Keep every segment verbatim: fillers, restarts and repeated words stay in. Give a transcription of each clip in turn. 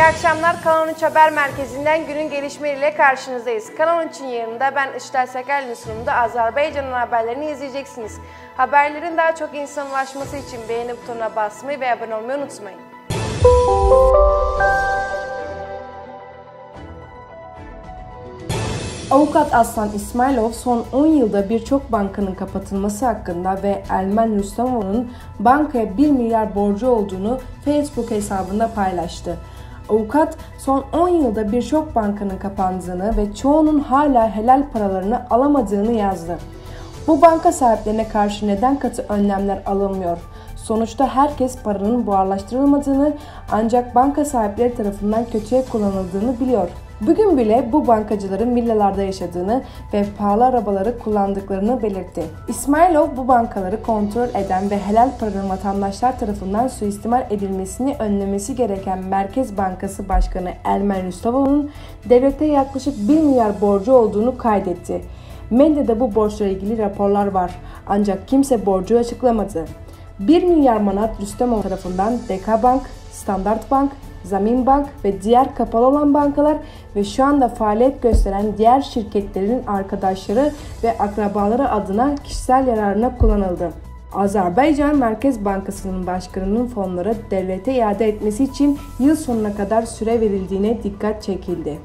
İyi akşamlar. Kanal üç Haber Merkezi'nden günün gelişmeleriyle karşınızdayız. Kanal üçün yanında ben Iştel Sekerli'nin sunumunda Azerbaycan'ın haberlerini izleyeceksiniz. Haberlerin daha çok insana ulaşması için beğeni butonuna basmayı ve abone olmayı unutmayın. Avukat Aslan İsmailov son on yılda birçok bankanın kapatılması hakkında ve Ermen Rüstamov'un bankaya bir milyar borcu olduğunu Facebook hesabında paylaştı. Avukat, son on yılda birçok bankanın kapandığını ve çoğunun hala helal paralarını alamadığını yazdı. Bu banka sahiplerine karşı neden katı önlemler alınmıyor? Sonuçta herkes paranın buharlaştırılmadığını ancak banka sahipleri tarafından kötüye kullanıldığını biliyor. Bugün bile bu bankacıların villalarda yaşadığını ve pahalı arabaları kullandıklarını belirtti. İsmailov bu bankaları kontrol eden ve helal paranın vatandaşlar tarafından suistimal edilmesini önlemesi gereken Merkez Bankası Başkanı Ermen Rüstamov'un devlete yaklaşık bir milyar borcu olduğunu kaydetti. Medyada bu borçla ilgili raporlar var ancak kimse borcu açıklamadı. bir milyar manat Rüstamov tarafından Deka Bank, Standard Bank, Zamin Bank ve diğer kapalı olan bankalar ve şu anda faaliyet gösteren diğer şirketlerin arkadaşları ve akrabaları adına kişisel yararına kullanıldı. Azerbaycan Merkez Bankası'nın başkanının fonları devlete iade etmesi için yıl sonuna kadar süre verildiğine dikkat çekildi.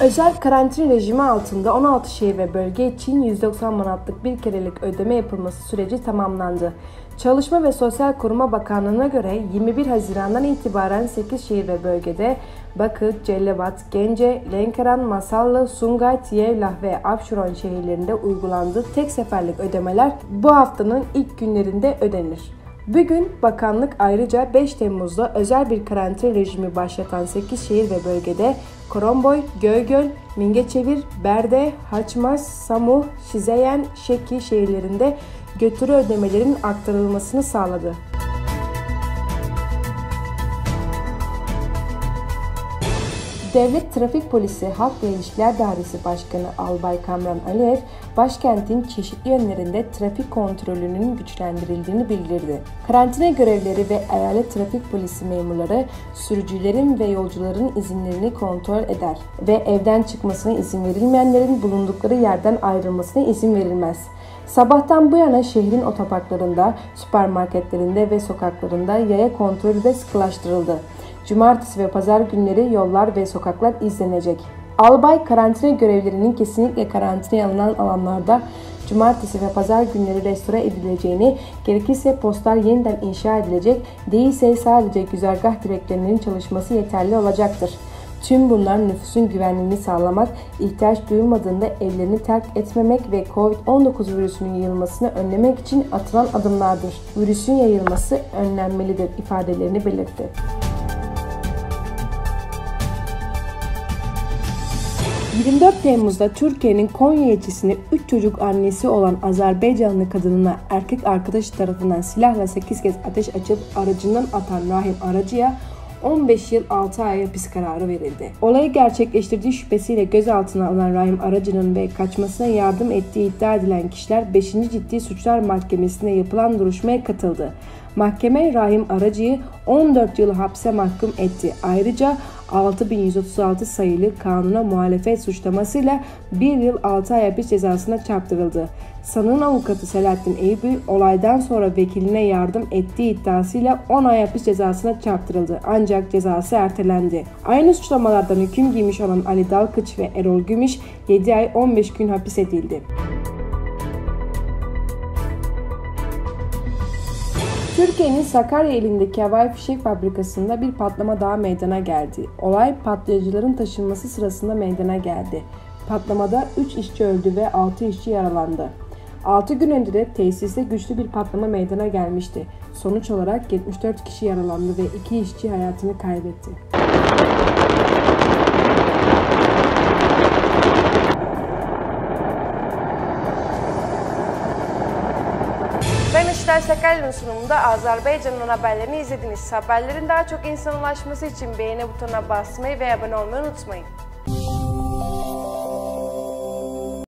Özel karantina rejimi altında on altı şehir ve bölge için yüz doksan manatlık bir kerelik ödeme yapılması süreci tamamlandı. Çalışma ve Sosyal Koruma Bakanlığı'na göre yirmi bir Haziran'dan itibaren sekiz şehir ve bölgede Bakı, Cellebat, Gence, Lenkeran, Masallı, Sungay, Yevlah ve Afşuron şehirlerinde uygulandığı tek seferlik ödemeler bu haftanın ilk günlerinde ödenir. Bugün bakanlık ayrıca beş Temmuz'da özel bir karantina rejimi başlatan sekiz şehir ve bölgede Koronboy, Göygöl, Mingeçevir, Berde, Haçmaz, Samuh, Şizeyen, Şeki şehirlerinde götürü ödemelerin aktarılmasını sağladı. Devlet Trafik Polisi Halk ve İlişkiler Dairesi Başkanı Albay Kamran Alev, başkentin çeşitli yönlerinde trafik kontrolünün güçlendirildiğini bildirdi. Karantina görevlileri ve eyalet trafik polisi memurları sürücülerin ve yolcuların izinlerini kontrol eder ve evden çıkmasına izin verilmeyenlerin bulundukları yerden ayrılmasına izin verilmez. Sabahtan bu yana şehrin otoparklarında, süpermarketlerinde ve sokaklarında yaya kontrolü de sıkılaştırıldı. Cumartesi ve pazar günleri yollar ve sokaklar izlenecek. Albay, karantina görevlilerinin kesinlikle karantinaya alınan alanlarda cumartesi ve pazar günleri restore edileceğini, gerekirse postlar yeniden inşa edilecek, değilse sadece güzergah direklerinin çalışması yeterli olacaktır. Tüm bunlar nüfusun güvenliğini sağlamak, ihtiyaç duyulmadığında evlerini terk etmemek ve Covid on dokuz virüsünün yayılmasını önlemek için atılan adımlardır. Virüsün yayılması önlenmelidir ifadelerini belirtti. yirmi dört Temmuz'da Türkiye'nin Konya ilçesinde üç çocuk annesi olan Azerbaycanlı kadınına erkek arkadaşı tarafından silahla sekiz kez ateş açıp aracından atan Rahim Aracı'ya on beş yıl altı ay hapis kararı verildi. Olayı gerçekleştirdiği şüphesiyle gözaltına alınan Rahim Aracı'nın ve kaçmasına yardım ettiği iddia edilen kişiler beşinci Ciddi Suçlar Mahkemesi'nde yapılan duruşmaya katıldı. Mahkeme Rahim Aracı'yı on dört yıl hapse mahkum etti. Ayrıca altı bin yüz otuz altı sayılı kanuna muhalefet suçlamasıyla bir yıl altı ay hapis cezasına çarptırıldı. Sanığın avukatı Selahattin Eybi olaydan sonra vekiline yardım ettiği iddiasıyla on ay hapis cezasına çarptırıldı ancak cezası ertelendi. Aynı suçlamalardan hüküm giymiş olan Ali Dalkıç ve Erol Gümüş yedi ay on beş gün hapis edildi. Türkiye'nin Sakarya ilindeki havai fişek fabrikasında bir patlama daha meydana geldi. Olay patlayıcıların taşınması sırasında meydana geldi. Patlamada üç işçi öldü ve altı işçi yaralandı. altı gün önce de tesiste güçlü bir patlama meydana gelmişti. Sonuç olarak yetmiş dört kişi yaralandı ve iki işçi hayatını kaybetti. Iştel Sekerli'nin sunumunda Azerbaycan'ın haberlerini izlediniz. Haberlerin daha çok insana ulaşması için beğeni butonuna basmayı ve abone olmayı unutmayın.